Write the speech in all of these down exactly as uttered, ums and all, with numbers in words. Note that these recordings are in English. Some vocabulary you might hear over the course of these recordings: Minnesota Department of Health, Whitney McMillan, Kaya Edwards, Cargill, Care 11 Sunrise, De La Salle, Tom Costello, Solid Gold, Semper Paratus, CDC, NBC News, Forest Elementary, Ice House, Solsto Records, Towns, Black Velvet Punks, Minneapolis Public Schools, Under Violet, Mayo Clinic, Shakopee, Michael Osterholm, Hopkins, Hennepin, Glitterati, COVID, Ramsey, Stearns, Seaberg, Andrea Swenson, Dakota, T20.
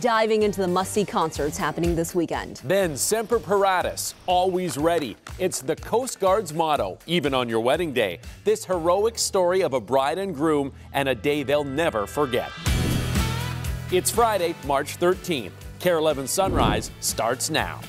Diving into the must-see concerts happening this weekend. Then Semper Paratus, always ready. It's the Coast Guard's motto, even on your wedding day. This heroic story of a bride and groom and a day they'll never forget. It's Friday, March thirteenth. Care eleven Sunrise starts now.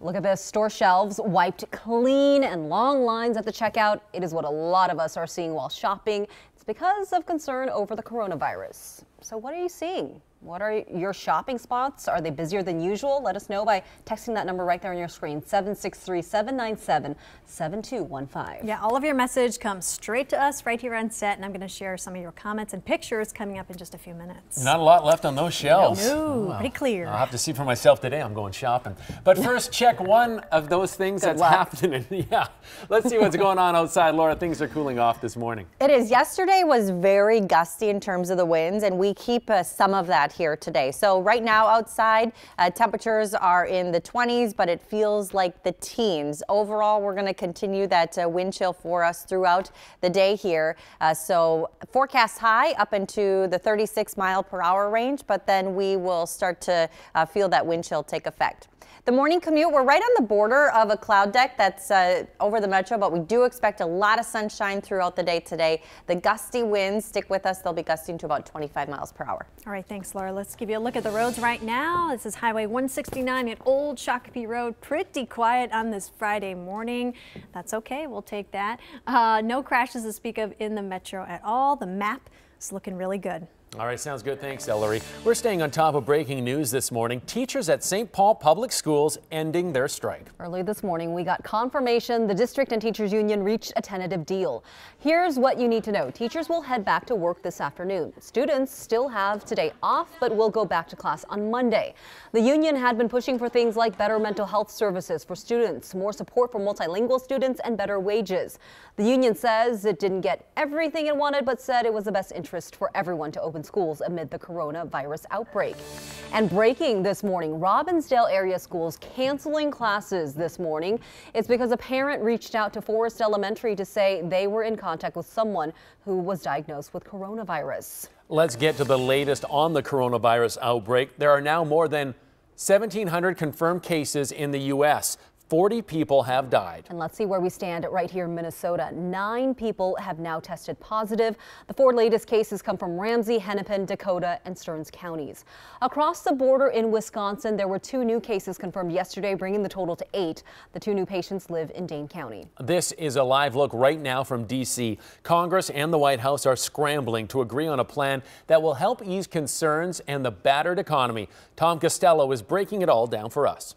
Look at this, store shelves wiped clean and long lines at the checkout. It is what a lot of us are seeing while shopping. It's because of concern over the coronavirus. So what are you seeing? What are your shopping spots? Are they busier than usual? Let us know by texting that number right there on your screen, seven six three, seven nine seven, seven two one five. Yeah, all of your message comes straight to us right here on set, and I'm going to share some of your comments and pictures coming up in just a few minutes. Not a lot left on those shelves. No, oh, well, pretty clear. I'll have to see for myself today. I'm going shopping. But first, check one of those things Good that's luck. happening. Yeah, let's see what's going on outside. Laura, things are cooling off this morning. It is. Yesterday was very gusty in terms of the winds, and we keep uh, some of that here today. So right now outside, uh, temperatures are in the twenties, but it feels like the teens. Overall, we're going to continue that uh, wind chill for us throughout the day here. Uh, so forecast high up into the thirty-six mile per hour range, but then we will start to uh, feel that wind chill take effect. The morning commute, we're right on the border of a cloud deck that's uh, over the metro, but we do expect a lot of sunshine throughout the day today. The gusty winds stick with us. They'll be gusting to about twenty-five miles per hour. All right, thanks, Laura. Let's give you a look at the roads right now. This is Highway one sixty-nine at Old Shakopee Road. Pretty quiet on this Friday morning. That's okay. We'll take that. Uh, no crashes to speak of in the metro at all. The map is looking really good. All right, sounds good. Thanks, Ellery. We're staying on top of breaking news this morning. Teachers at Saint Paul Public Schools ending their strike. Early this morning, we got confirmation the district and teachers union reached a tentative deal. Here's what you need to know. Teachers will head back to work this afternoon. Students still have today off, but will go back to class on Monday. The union had been pushing for things like better mental health services for students, more support for multilingual students, and better wages. The union says it didn't get everything it wanted, but said it was the best interest for everyone to open schools amid the coronavirus outbreak. And breaking this morning, Robbinsdale area schools canceling classes this morning. It's because a parent reached out to Forest Elementary to say they were in contact with someone who was diagnosed with coronavirus. Let's get to the latest on the coronavirus outbreak. There are now more than seventeen hundred confirmed cases in the U S forty people have died. And let's see where we stand right here in Minnesota. Nine people have now tested positive. The four latest cases come from Ramsey, Hennepin, Dakota, and Stearns counties. Across the border in Wisconsin, there were two new cases confirmed yesterday, bringing the total to eight. The two new patients live in Dane County. This is a live look right now from D C Congress and the White House are scrambling to agree on a plan that will help ease concerns and the battered economy. Tom Costello is breaking it all down for us.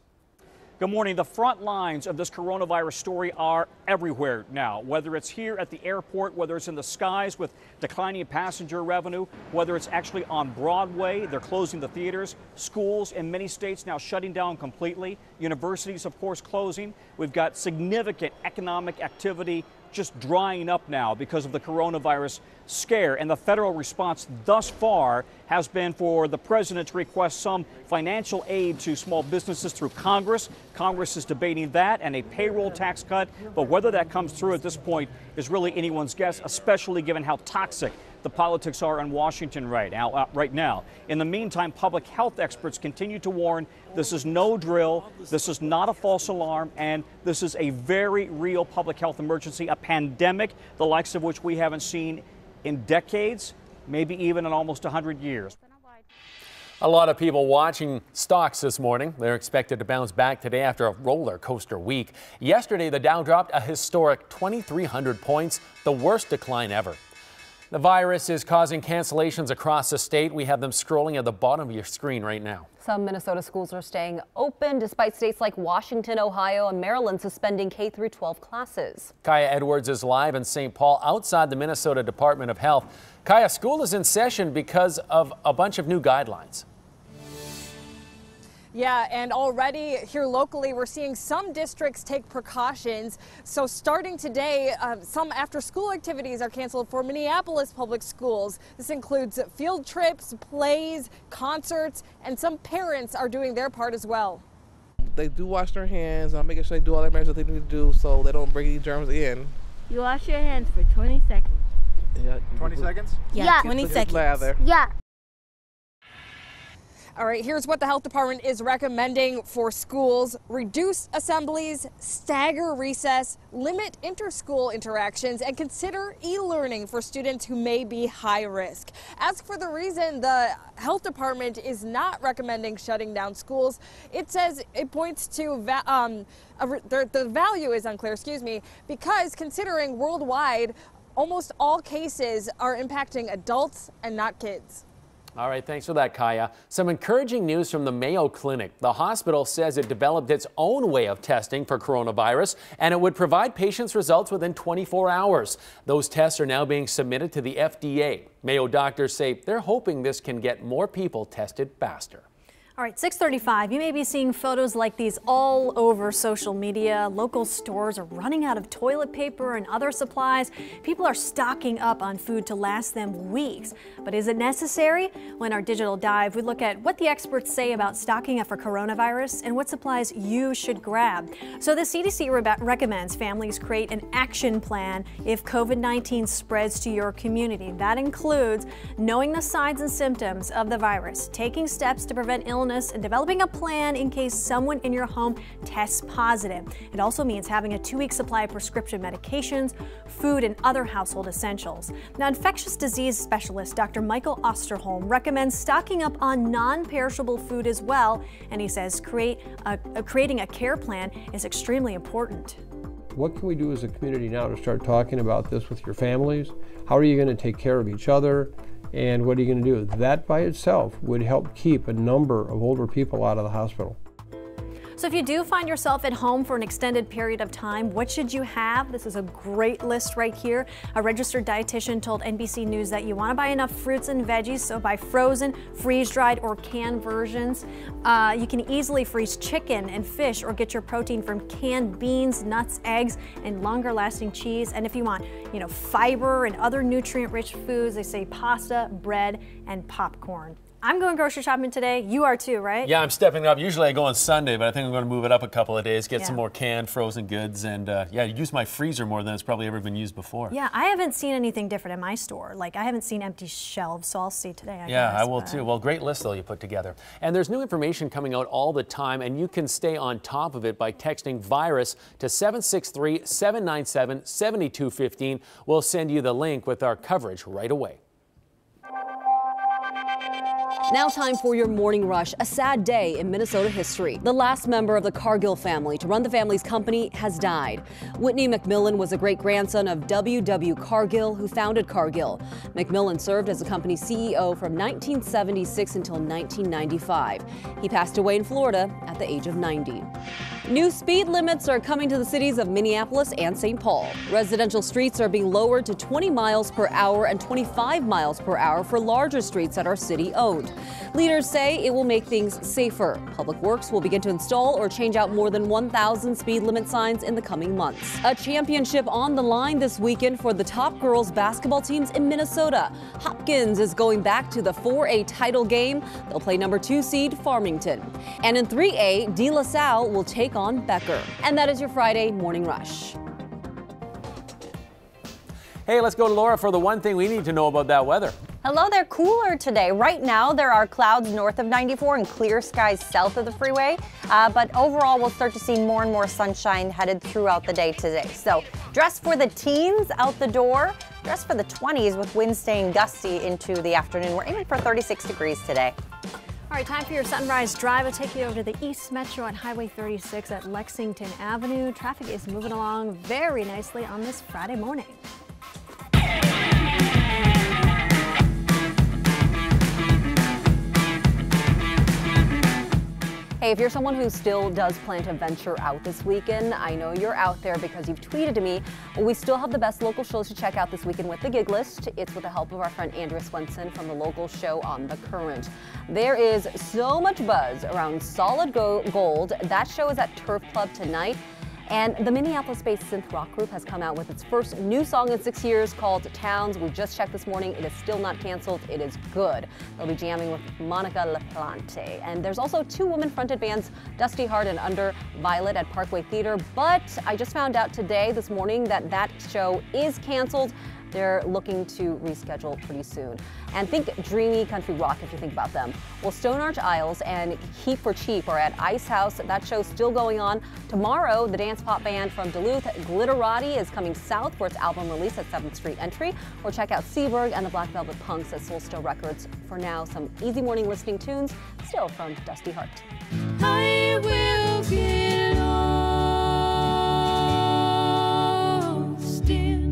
Good morning. The front lines of this coronavirus story are everywhere now, whether it's here at the airport, whether it's in the skies with declining passenger revenue, whether it's actually on Broadway. They're closing the theaters, schools in many states now shutting down completely, universities, of course, closing. We've got significant economic activity just drying up now because of the coronavirus scare. And the federal response thus far has been for the president to request some financial aid to small businesses through Congress. Congress is debating that and a payroll tax cut. But whether that comes through at this point is really anyone's guess, especially given how toxic the politics are in Washington right now, uh, right now. In the meantime, public health experts continue to warn this is no drill, this is not a false alarm, and this is a very real public health emergency, a pandemic, the likes of which we haven't seen in decades, maybe even in almost one hundred years. A lot of people watching stocks this morning. They're expected to bounce back today after a roller coaster week. Yesterday, the Dow dropped a historic twenty-three hundred points, the worst decline ever. The virus is causing cancellations across the state. We have them scrolling at the bottom of your screen right now. Some Minnesota schools are staying open despite states like Washington, Ohio, and Maryland suspending K through twelve classes. Kaya Edwards is live in Saint Paul outside the Minnesota Department of Health. Kaya, school is in session because of a bunch of new guidelines. Yeah, and already here locally, we're seeing some districts take precautions. So starting today, uh, some after-school activities are canceled for Minneapolis Public Schools. This includes field trips, plays, concerts, and some parents are doing their part as well. They do wash their hands. I'm making sure they do all the measures they need to do so they don't bring any germs in. You wash your hands for twenty seconds. Yeah. twenty seconds? Yeah, yeah. twenty seconds. Lather. Yeah. All right, here's what the health department is recommending for schools. Reduce assemblies, stagger recess, limit interschool interactions, and consider e-learning for students who may be high risk. As for the reason the health department is not recommending shutting down schools, it says it points to va um, a the, the value is unclear, excuse me, because considering worldwide, almost all cases are impacting adults and not kids. All right, thanks for that, Kaya. Some encouraging news from the Mayo Clinic. The hospital says it developed its own way of testing for coronavirus, and it would provide patients results within twenty-four hours. Those tests are now being submitted to the F D A. Mayo doctors say they're hoping this can get more people tested faster. All right, six thirty-five, you may be seeing photos like these all over social media. Local stores are running out of toilet paper and other supplies. People are stocking up on food to last them weeks. But is it necessary? When our digital dive, we look at what the experts say about stocking up for coronavirus and what supplies you should grab. So the C D C re- recommends families create an action plan if COVID nineteen spreads to your community. That includes knowing the signs and symptoms of the virus, taking steps to prevent illness, and developing a plan in case someone in your home tests positive. It also means having a two-week supply of prescription medications, food, and other household essentials. Now, infectious disease specialist Doctor Michael Osterholm recommends stocking up on non-perishable food as well, and he says create a, a, creating a care plan is extremely important. What can we do as a community now to start talking about this with your families? How are you going to take care of each other? And what are you going to do? That by itself would help keep a number of older people out of the hospital. So if you do find yourself at home for an extended period of time, what should you have? This is a great list right here. A registered dietitian told N B C News that you want to buy enough fruits and veggies, so buy frozen, freeze-dried, or canned versions. Uh, you can easily freeze chicken and fish or get your protein from canned beans, nuts, eggs, and longer-lasting cheese. And if you want, you know, fiber and other nutrient-rich foods, they say pasta, bread, and popcorn. I'm going grocery shopping today. You are too, right? Yeah, I'm stepping up. Usually I go on Sunday, but I think I'm going to move it up a couple of days, get yeah. some more canned, frozen goods, and uh, yeah, use my freezer more than it's probably ever been used before. Yeah, I haven't seen anything different in my store. Like, I haven't seen empty shelves, so I'll see today, I Yeah, guess, I will but. too. Well, great list, though, you put together. And there's new information coming out all the time, and you can stay on top of it by texting VIRUS to seven six three, seven nine seven, seven two one five. We'll send you the link with our coverage right away. Now time for your morning rush, a sad day in Minnesota history. The last member of the Cargill family to run the family's company has died. Whitney McMillan was a great-grandson of W W Cargill, who founded Cargill. McMillan served as the company's C E O from nineteen seventy-six until nineteen ninety-five. He passed away in Florida at the age of ninety. New speed limits are coming to the cities of Minneapolis and Saint Paul. Residential streets are being lowered to twenty miles per hour and twenty-five miles per hour for larger streets that are city-owned. Leaders say it will make things safer. Public Works will begin to install or change out more than one thousand speed limit signs in the coming months. A championship on the line this weekend for the top girls basketball teams in Minnesota. Hopkins is going back to the four A title game. They'll play number two seed Farmington. And in three A, De La Salle will take on Becker. And that is your Friday Morning Rush. Hey, let's go to Laura for the one thing we need to know about that weather. Hello there, cooler today. Right now there are clouds north of ninety-four and clear skies south of the freeway, uh, but overall we'll start to see more and more sunshine headed throughout the day today. So dress for the teens out the door, dress for the twenties with winds staying gusty into the afternoon. We're aiming for thirty-six degrees today. All right, time for your sunrise drive. I'll take you over to the East Metro on Highway thirty-six at Lexington Avenue. Traffic is moving along very nicely on this Friday morning. Hey, if you're someone who still does plan to venture out this weekend, I know you're out there because you've tweeted to me. We still have the best local shows to check out this weekend with the Gig List. It's with the help of our friend Andrea Swenson from the local show on The Current. There is so much buzz around Solid Gold. That show is at Turf Club tonight. And the Minneapolis-based synth rock group has come out with its first new song in six years called Towns. We just checked this morning. It is still not canceled. It is good. They'll be jamming with Monica LaPlante. And there's also two woman-fronted bands, Dusty Heart and Under Violet at Parkway Theater. But I just found out today, this morning, that that show is canceled. They're looking to reschedule pretty soon. And think dreamy country rock if you think about them. Well, Stone Arch Isles and Heat for Cheap are at Ice House. That show's still going on. Tomorrow, the dance pop band from Duluth, Glitterati, is coming south for its album release at seventh Street Entry. Or check out Seaberg and the Black Velvet Punks at Solsto Records. For now, some easy morning listening tunes, still from Dusty Heart. I will get lost in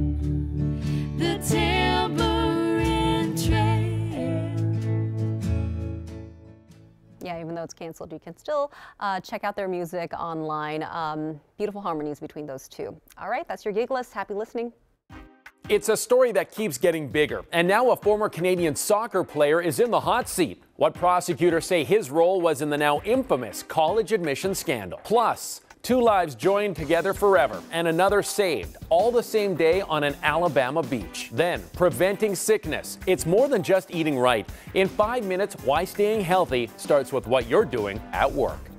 the tambourine trail. Yeah, even though it's canceled, you can still uh, check out their music online. Um, beautiful harmonies between those two. All right, that's your gig list. Happy listening. It's a story that keeps getting bigger, and now a former Canadian soccer player is in the hot seat. What prosecutors say his role was in the now infamous college admission scandal. Plus, two lives joined together forever and another saved, all the same day on an Alabama beach. Then, preventing sickness. It's more than just eating right. In five minutes, Why Staying Healthy starts with what you're doing at work.